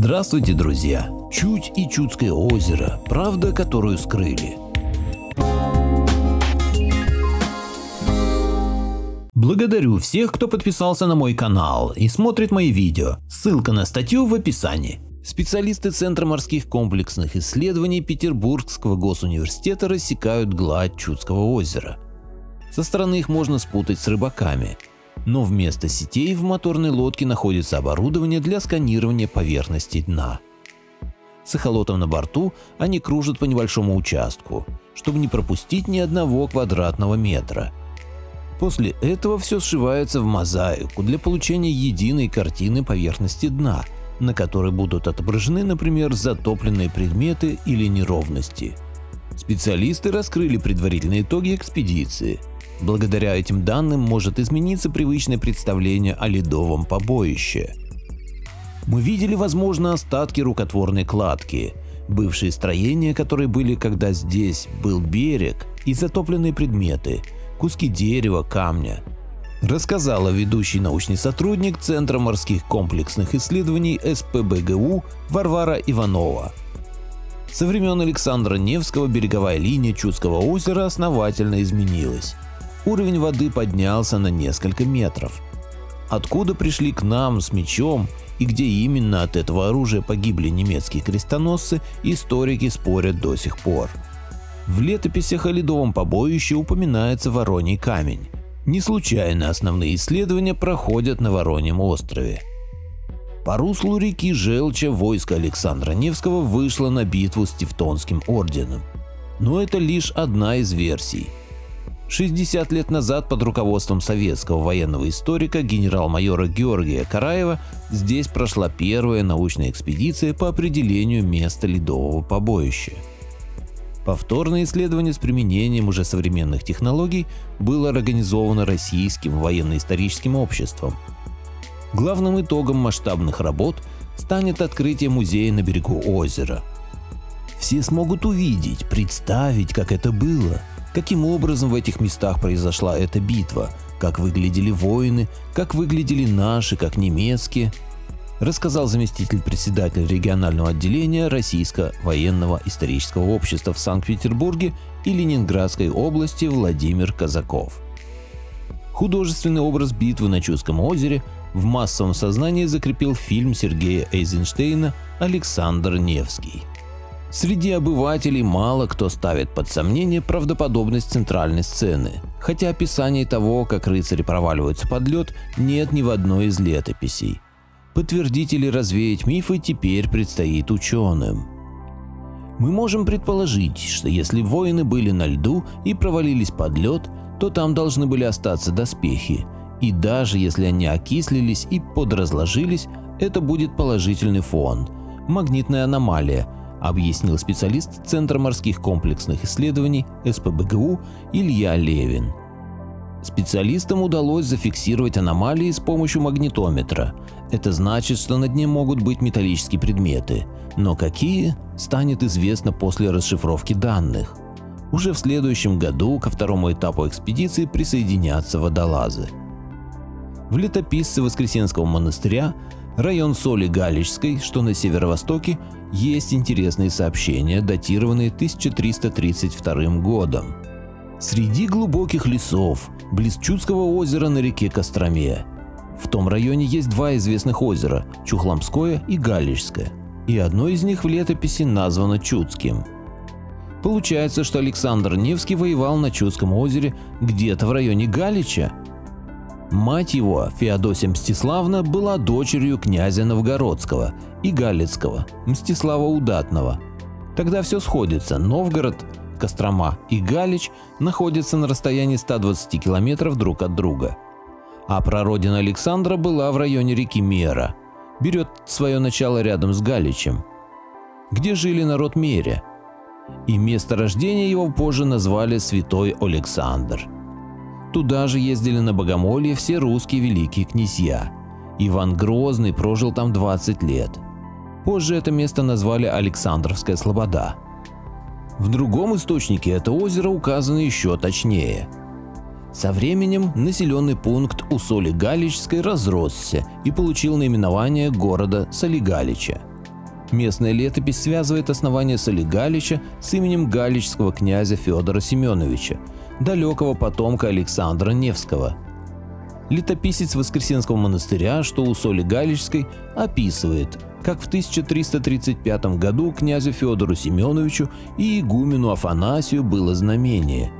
Здравствуйте, друзья! Чудь и Чудское озеро. Правда, которую скрыли. Благодарю всех, кто подписался на мой канал и смотрит мои видео. Ссылка на статью в описании. Специалисты Центра морских комплексных исследований Петербургского госуниверситета рассекают гладь Чудского озера. Со стороны их можно спутать с рыбаками. Но вместо сетей в моторной лодке находится оборудование для сканирования поверхности дна. С эхолотом на борту они кружат по небольшому участку, чтобы не пропустить ни одного квадратного метра. После этого все сшивается в мозаику для получения единой картины поверхности дна, на которой будут отображены, например, затопленные предметы или неровности. Специалисты раскрыли предварительные итоги экспедиции. Благодаря этим данным может измениться привычное представление о Ледовом побоище. Мы видели, возможно, остатки рукотворной кладки, бывшие строения, которые были, когда здесь был берег, и затопленные предметы. Куски дерева, камня. Рассказала ведущий научный сотрудник Центра морских комплексных исследований СПБГУ Варвара Иванова. Со времен Александра Невского береговая линия Чудского озера основательно изменилась. Уровень воды поднялся на несколько метров. Откуда пришли к нам с мечом и где именно от этого оружия погибли немецкие крестоносцы, историки спорят до сих пор. В летописях о Ледовом побоище упоминается Вороний камень. Не случайно основные исследования проходят на Вороньем острове. По руслу реки Желча войско Александра Невского вышло на битву с Тевтонским орденом. Но это лишь одна из версий. 60 лет назад под руководством советского военного историка генерал-майора Георгия Караева здесь прошла первая научная экспедиция по определению места Ледового побоища. Повторное исследование с применением уже современных технологий было организовано Российским военно-историческим обществом. Главным итогом масштабных работ станет открытие музея на берегу озера. Все смогут увидеть, представить, как это было, каким образом в этих местах произошла эта битва, как выглядели воины, как выглядели наши, как немецкие, рассказал заместитель председателя регионального отделения Российского военно-исторического общества в Санкт-Петербурге и Ленинградской области Владимир Казаков. Художественный образ битвы на Чудском озере в массовом сознании закрепил фильм Сергея Эйзенштейна «Александр Невский». Среди обывателей мало кто ставит под сомнение правдоподобность центральной сцены, хотя описаний того, как рыцари проваливаются под лед, нет ни в одной из летописей. Подтвердить или развеять мифы теперь предстоит ученым. Мы можем предположить, что если воины были на льду и провалились под лед, то там должны были остаться доспехи, и даже если они окислились и подразложились, это будет положительный фон, магнитная аномалия, объяснил специалист Центра морских комплексных исследований СПБГУ Илья Левин. Специалистам удалось зафиксировать аномалии с помощью магнитометра. Это значит, что на дне могут быть металлические предметы, но какие, станет известно после расшифровки данных. Уже в следующем году ко второму этапу экспедиции присоединятся водолазы. В летописце Воскресенского монастыря, район Соли-Галичской, что на северо-востоке, есть интересные сообщения, датированные 1332 годом. Среди глубоких лесов, близ Чудского озера на реке Костроме. В том районе есть два известных озера – Чухломское и Галичское, и одно из них в летописи названо Чудским. Получается, что Александр Невский воевал на Чудском озере где-то в районе Галича? Мать его, Феодосия Мстиславна, была дочерью князя Новгородского и Галицкого, Мстислава Удатного. Тогда все сходится – Новгород, Кострома и Галич находятся на расстоянии 120 километров друг от друга. А прародина Александра была в районе реки Мера, берет свое начало рядом с Галичем, где жили народ Мере, и место рождения его позже назвали Святой Александр. Туда же ездили на богомолье все русские великие князья. Иван Грозный прожил там 20 лет. Позже это место назвали Александровская Слобода. В другом источнике это озеро указано еще точнее. Со временем населенный пункт у Соли-Галичской разросся и получил наименование города Солигалича. Местная летопись связывает основание Соли-Галича с именем галичского князя Федора Семеновича, далекого потомка Александра Невского. Летописец Воскресенского монастыря, что у Соли-Галичской, описывает, как в 1335 году князю Федору Семеновичу и игумену Афанасию было знамение: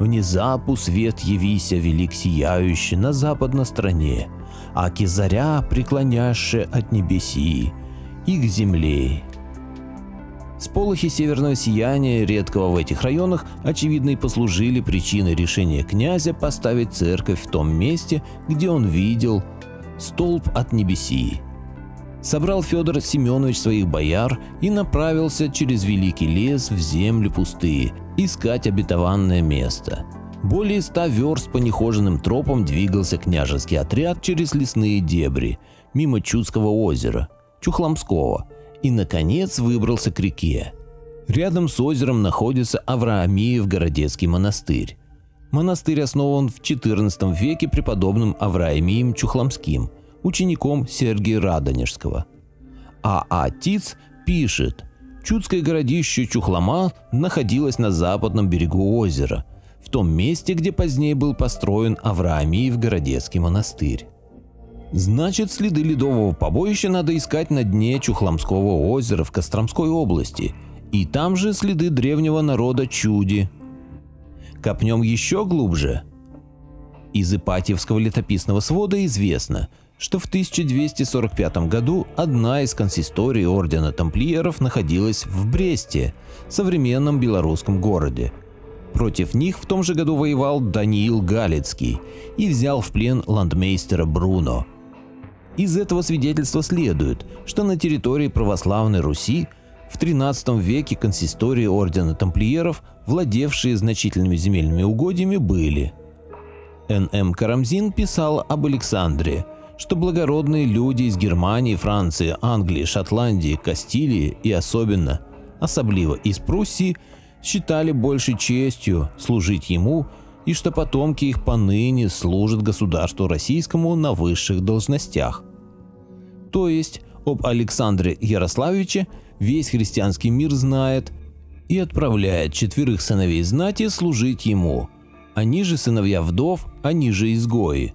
«Внезапу свет явися велик сияющий на западной стране, аки заря, преклоняшая от небеси и к земле». Сполохи северного сияния, редкого в этих районах, очевидно и послужили причиной решения князя поставить церковь в том месте, где он видел столб от небеси. Собрал Федор Семенович своих бояр и направился через великий лес в земли пустые искать обетованное место. Более 100 верст по нехоженным тропам двигался княжеский отряд через лесные дебри, мимо Чудского озера, Чухломского, и, наконец, выбрался к реке. Рядом с озером находится Авраамиев городецкий монастырь. Монастырь основан в XIV веке преподобным Авраамием Чухломским, учеником Сергия Радонежского. А. Тиц пишет: «Чудское городище Чухлома находилось на западном берегу озера, в том месте, где позднее был построен Авраамиев городецкий монастырь». Значит, следы ледового побоища надо искать на дне Чухломского озера в Костромской области, и там же следы древнего народа чуди. Копнем еще глубже. Из Ипатьевского летописного свода известно, что в 1245 году одна из консисторий ордена тамплиеров находилась в Бресте, современном белорусском городе. Против них в том же году воевал Даниил Галицкий и взял в плен ландмейстера Бруно. Из этого свидетельства следует, что на территории православной Руси в XIII веке консистории ордена тамплиеров, владевшие значительными земельными угодьями, были. Н.М. Карамзин писал об Александре, что благородные люди из Германии, Франции, Англии, Шотландии, Кастилии и особенно из Пруссии считали большей честью служить ему, и что потомки их поныне служат государству российскому на высших должностях. То есть об Александре Ярославиче весь христианский мир знает и отправляет 4 сыновей знати служить ему, они же сыновья вдов, они же изгои.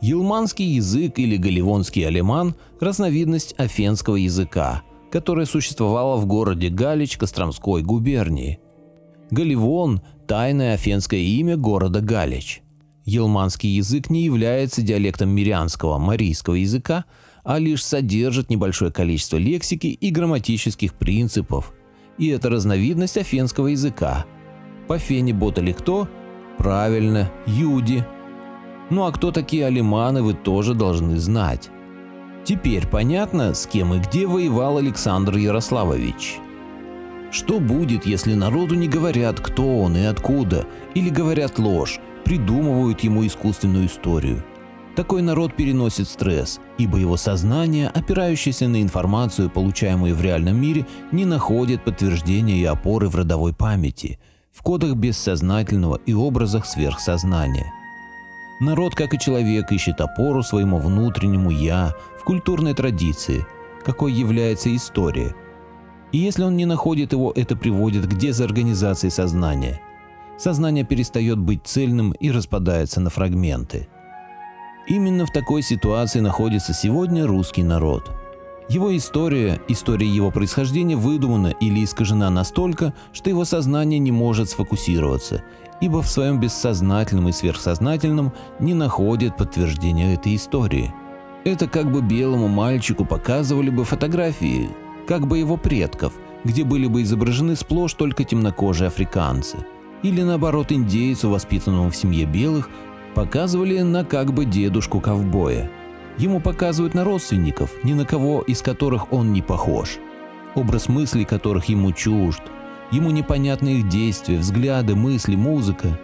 Елманский язык или галивонский алеман – разновидность офенского языка, которая существовала в городе Галич Костромской губернии. Галивон – тайное офенское имя города Галич. Елманский язык не является диалектом мирянского, марийского языка, а лишь содержит небольшое количество лексики и грамматических принципов, и это разновидность офенского языка. По фене ботали кто? Правильно, юди. Ну а кто такие алеманы, вы тоже должны знать. Теперь понятно, с кем и где воевал Александр Ярославович. Что будет, если народу не говорят, кто он и откуда, или говорят ложь, придумывают ему искусственную историю? Такой народ переносит стресс, ибо его сознание, опирающееся на информацию, получаемую в реальном мире, не находит подтверждения и опоры в родовой памяти, в кодах бессознательного и образах сверхсознания. Народ, как и человек, ищет опору своему внутреннему «я» в культурной традиции, какой является история. И если он не находит его, это приводит к дезорганизации сознания. Сознание перестает быть цельным и распадается на фрагменты. Именно в такой ситуации находится сегодня русский народ. Его история его происхождения выдумана или искажена настолько, что его сознание не может сфокусироваться, ибо в своем бессознательном и сверхсознательном не находит подтверждения этой истории. Это как бы белому мальчику показывали бы фотографии, как бы его предков, где были бы изображены сплошь только темнокожие африканцы, или наоборот индейцу, воспитанному в семье белых, показывали на как бы дедушку-ковбоя. Ему показывают на родственников, ни на кого из которых он не похож, образ мыслей которых ему чужд. Ему непонятны их действия, взгляды, мысли, музыка.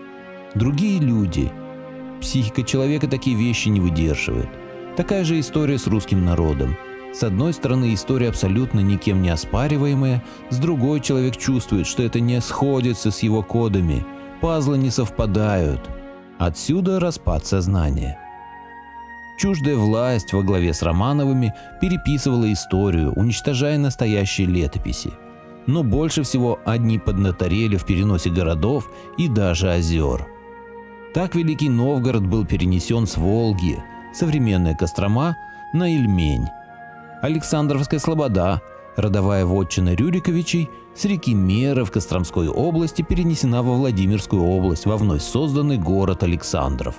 Другие люди. Психика человека такие вещи не выдерживает. Такая же история с русским народом. С одной стороны, история абсолютно никем не оспариваемая, с другой человек чувствует, что это не сходится с его кодами, пазлы не совпадают. Отсюда распад сознания. Чуждая власть во главе с Романовыми переписывала историю, уничтожая настоящие летописи. Но больше всего одни поднаторели в переносе городов и даже озер. Так Великий Новгород был перенесен с Волги, современная Кострома, на Ильмень. Александровская Слобода, родовая вотчина Рюриковичей, с реки Мера в Костромской области перенесена во Владимирскую область, во вновь созданный город Александров.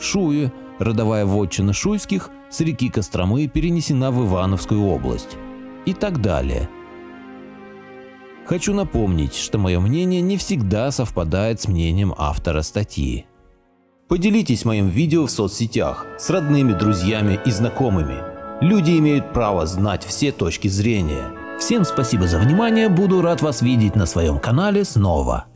Шуи, родовая вотчина Шуйских, с реки Костромы перенесена в Ивановскую область. И так далее. Хочу напомнить, что мое мнение не всегда совпадает с мнением автора статьи. Поделитесь моим видео в соцсетях с родными, друзьями и знакомыми. Люди имеют право знать все точки зрения. Всем спасибо за внимание, буду рад вас видеть на своем канале снова.